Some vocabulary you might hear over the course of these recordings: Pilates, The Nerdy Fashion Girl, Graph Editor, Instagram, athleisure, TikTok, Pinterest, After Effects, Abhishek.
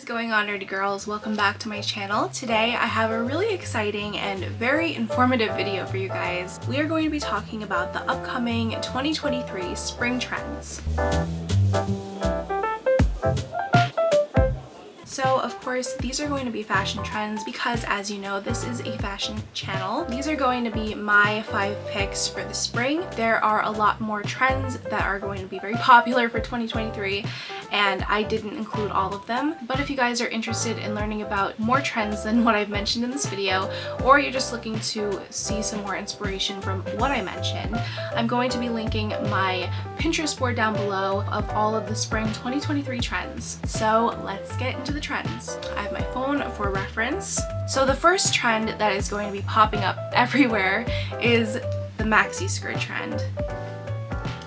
is going on, nerdy girls? Welcome back to my channel. Today I have a really exciting and very informative video for you guys. We are going to be talking about the upcoming 2023 spring trends. So of course, these are going to be fashion trends because, as you know, this is a fashion channel. These are going to be my 5 picks for the spring. There are a lot more trends that are going to be very popular for 2023, and I didn't include all of them. But if you guys are interested in learning about more trends than what I've mentioned in this video, or you're just looking to see some more inspiration from what I mentioned, I'm going to be linking my Pinterest board down below of all of the spring 2023 trends. So let's get into the trends. I have my phone for reference. So the first trend that is going to be popping up everywhere is the maxi skirt trend.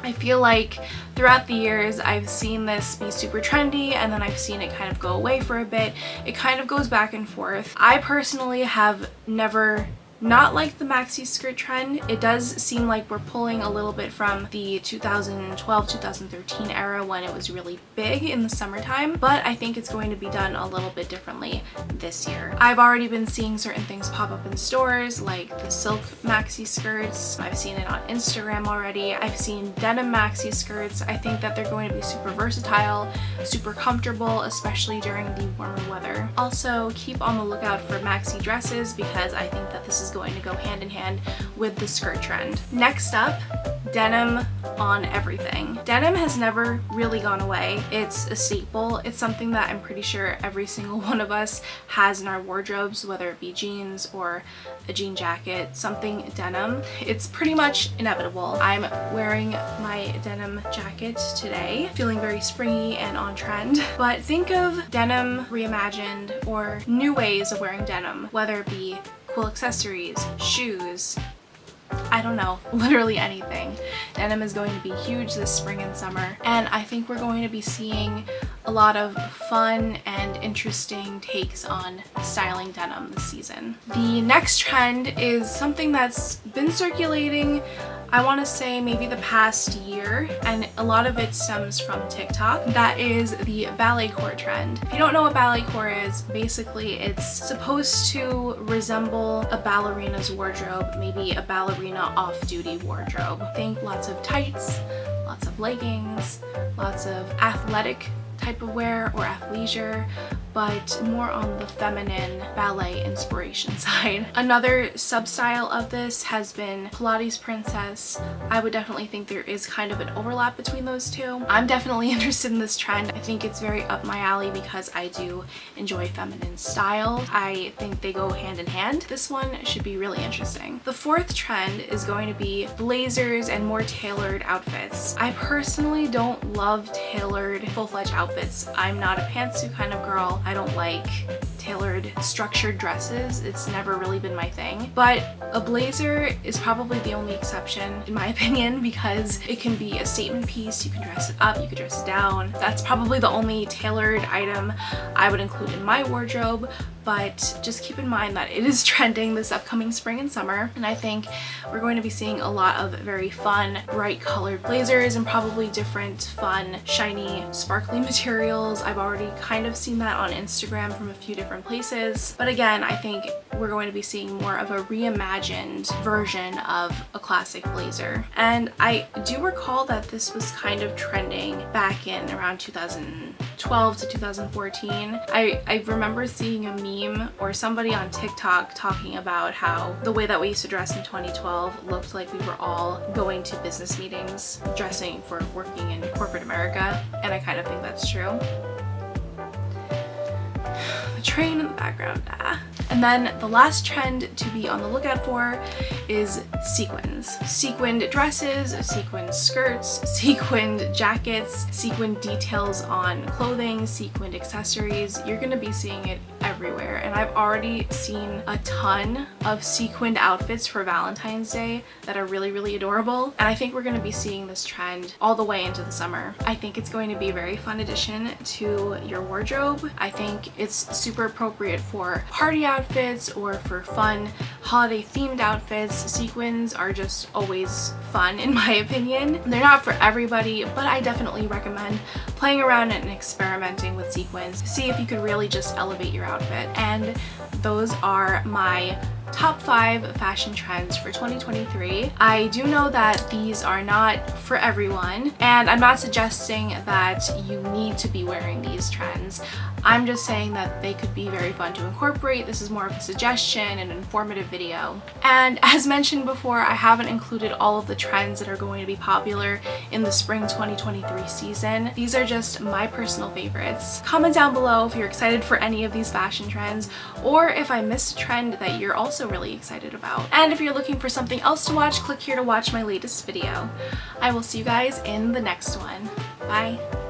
I feel like throughout the years I've seen this be super trendy, and then I've seen it kind of go away for a bit. It kind of goes back and forth. I personally have never not like the maxi skirt trend. It does seem like we're pulling a little bit from the 2012-2013 era when it was really big in the summertime, but I think it's going to be done a little bit differently this year. I've already been seeing certain things pop up in stores, like the silk maxi skirts. I've seen it on Instagram already. I've seen denim maxi skirts. I think that they're going to be super versatile, super comfortable, especially during the warmer weather. Also, keep on the lookout for maxi dresses because I think that this is going to go hand in hand with the skirt trend. Next up, denim on everything. Denim has never really gone away. It's a staple. It's something that I'm pretty sure every single one of us has in our wardrobes, whether it be jeans or a jean jacket, something denim. It's pretty much inevitable. I'm wearing my denim jacket today, feeling very springy and on trend. But think of denim reimagined or new ways of wearing denim, whether it be cool accessories, shoes, I don't know, literally anything. Denim is going to be huge this spring and summer, and I think we're going to be seeing a lot of fun and interesting takes on styling denim this season. The next trend is something that's been circulating, I want to say maybe the past year, and a lot of it stems from TikTok. That is the ballet core trend. If you don't know what ballet core is, basically it's supposed to resemble a ballerina's wardrobe, maybe a ballerina off-duty wardrobe. Think lots of tights, lots of leggings, lots of athletic type of wear or athleisure, but more on the feminine ballet inspiration side. Another sub-style of this has been Pilates princess. I would definitely think there is kind of an overlap between those two. I'm definitely interested in this trend. I think it's very up my alley because I do enjoy feminine style. I think they go hand in hand. This one should be really interesting. The fourth trend is going to be blazers and more tailored outfits. I personally don't love tailored full-fledged outfits. I'm not a pantsuit kind of girl. I don't like tailored, structured dresses. It's never really been my thing. But a blazer is probably the only exception, in my opinion, because it can be a statement piece. You can dress it up, you can dress it down. That's probably the only tailored item I would include in my wardrobe, but just keep in mind that it is trending this upcoming spring and summer, and I think we're going to be seeing a lot of very fun, bright colored blazers and probably different fun, shiny, sparkly materials. I've already kind of seen that on Instagram from a few different places, but again, I think we're going to be seeing more of a reimagined version of a classic blazer. And I do recall that this was kind of trending back in around 2012 to 2014. I remember seeing a meme or somebody on TikTok talking about how the way that we used to dress in 2012 looked like we were all going to business meetings, dressing for working in corporate America, and I kind of think that's true. Train in the background. And then the last trend to be on the lookout for is sequins. Sequined dresses, sequined skirts, sequined jackets, sequined details on clothing, sequined accessories. You're going to be seeing it everywhere, and I've already seen a ton of sequined outfits for Valentine's Day that are really, really adorable, and I think we're going to be seeing this trend all the way into the summer. I think it's going to be a very fun addition to your wardrobe. I think it's super appropriate for party outfits or for fun holiday themed outfits. Sequins are just always fun in my opinion. They're not for everybody, but I definitely recommend playing around and experimenting with sequins. See if you could really just elevate your outfit. And those are my top 5 fashion trends for 2023. I do know that these are not for everyone, and I'm not suggesting that you need to be wearing these trends. I'm just saying that they could be very fun to incorporate. This is more of a suggestion and informative video. And as mentioned before, I haven't included all of the trends that are going to be popular in the spring 2023 season. These are just my personal favorites. Comment down below if you're excited for any of these fashion trends, or if I missed a trend that you're also really excited about. And if you're looking for something else to watch, click here to watch my latest video. I will see you guys in the next one. Bye!